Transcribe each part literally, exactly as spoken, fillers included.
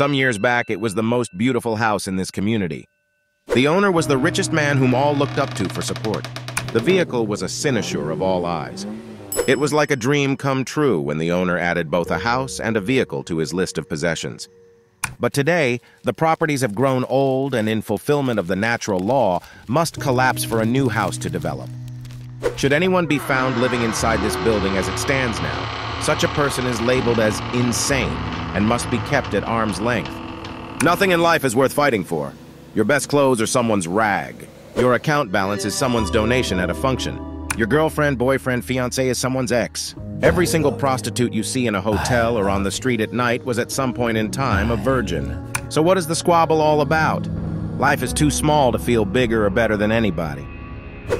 Some years back, it was the most beautiful house in this community. The owner was the richest man whom all looked up to for support. The vehicle was a cynosure of all eyes. It was like a dream come true when the owner added both a house and a vehicle to his list of possessions. But today, the properties have grown old and, in fulfillment of the natural law, must collapse for a new house to develop. Should anyone be found living inside this building as it stands now, such a person is labeled as insane and must be kept at arm's length. Nothing in life is worth fighting for. Your best clothes are someone's rag. Your account balance is someone's donation at a function. Your girlfriend, boyfriend, fiancé is someone's ex. Every single prostitute you see in a hotel or on the street at night was at some point in time a virgin. So what is the squabble all about? Life is too small to feel bigger or better than anybody.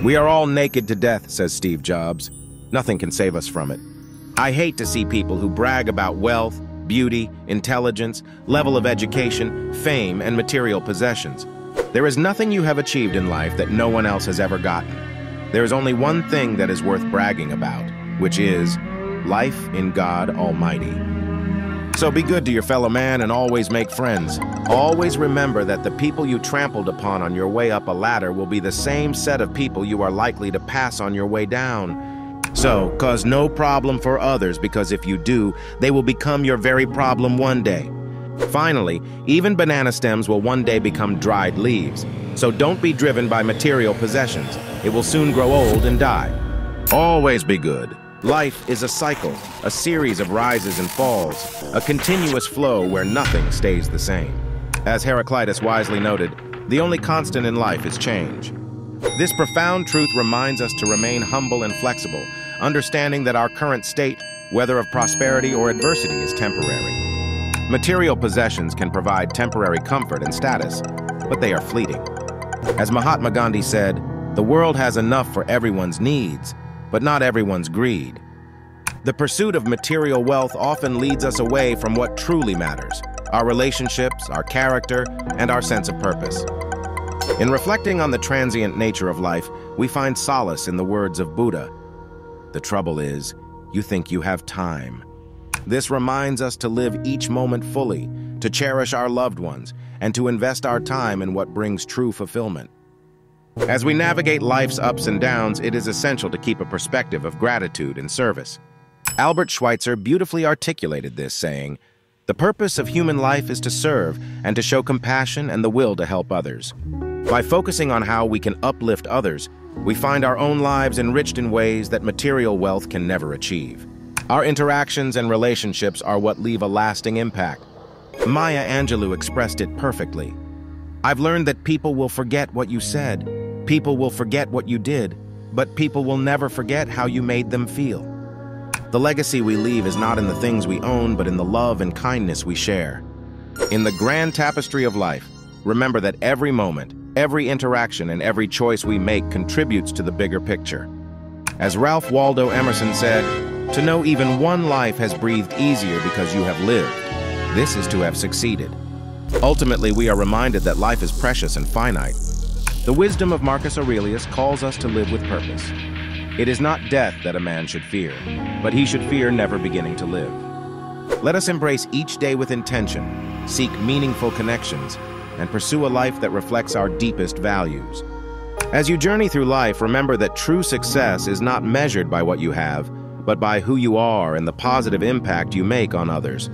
We are all naked to death, says Steve Jobs. Nothing can save us from it. I hate to see people who brag about wealth, beauty, intelligence, level of education, fame, and material possessions. There is nothing you have achieved in life that no one else has ever gotten. There is only one thing that is worth bragging about, which is life in God Almighty. So be good to your fellow man and always make friends. Always remember that the people you trampled upon on your way up a ladder will be the same set of people you are likely to pass on your way down. So, cause no problem for others, because if you do, they will become your very problem one day. Finally, even banana stems will one day become dried leaves. So don't be driven by material possessions. It will soon grow old and die. Always be good. Life is a cycle, a series of rises and falls, a continuous flow where nothing stays the same. As Heraclitus wisely noted, the only constant in life is change. This profound truth reminds us to remain humble and flexible, understanding that our current state, whether of prosperity or adversity, is temporary. Material possessions can provide temporary comfort and status, but they are fleeting. As Mahatma Gandhi said, the world has enough for everyone's needs, but not everyone's greed. The pursuit of material wealth often leads us away from what truly matters: our relationships, our character, and our sense of purpose. In reflecting on the transient nature of life, we find solace in the words of Buddha. The trouble is, you think you have time. This reminds us to live each moment fully, to cherish our loved ones, and to invest our time in what brings true fulfillment. As we navigate life's ups and downs, it is essential to keep a perspective of gratitude and service. Albert Schweitzer beautifully articulated this, saying, "The purpose of human life is to serve and to show compassion and the will to help others. By focusing on how we can uplift others, we find our own lives enriched in ways that material wealth can never achieve. Our interactions and relationships are what leave a lasting impact." Maya Angelou expressed it perfectly. "I've learned that people will forget what you said. People will forget what you did, but people will never forget how you made them feel." The legacy we leave is not in the things we own, but in the love and kindness we share. In the grand tapestry of life, remember that every moment, every interaction, and every choice we make contributes to the bigger picture. As Ralph Waldo Emerson said, "To know even one life has breathed easier because you have lived, this is to have succeeded." Ultimately, we are reminded that life is precious and finite. The wisdom of Marcus Aurelius calls us to live with purpose. It is not death that a man should fear, but he should fear never beginning to live. Let us embrace each day with intention, seek meaningful connections, and pursue a life that reflects our deepest values. As you journey through life, remember that true success is not measured by what you have, but by who you are and the positive impact you make on others.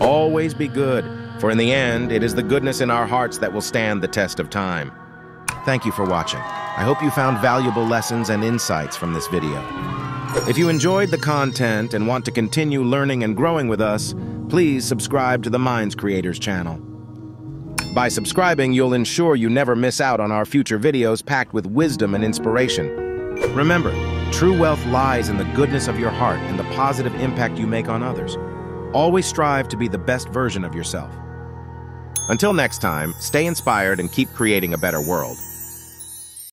Always be good, for in the end, it is the goodness in our hearts that will stand the test of time. Thank you for watching. I hope you found valuable lessons and insights from this video. If you enjoyed the content and want to continue learning and growing with us, please subscribe to the Minds Creators channel. By subscribing, you'll ensure you never miss out on our future videos packed with wisdom and inspiration. Remember, true wealth lies in the goodness of your heart and the positive impact you make on others. Always strive to be the best version of yourself. Until next time, stay inspired and keep creating a better world.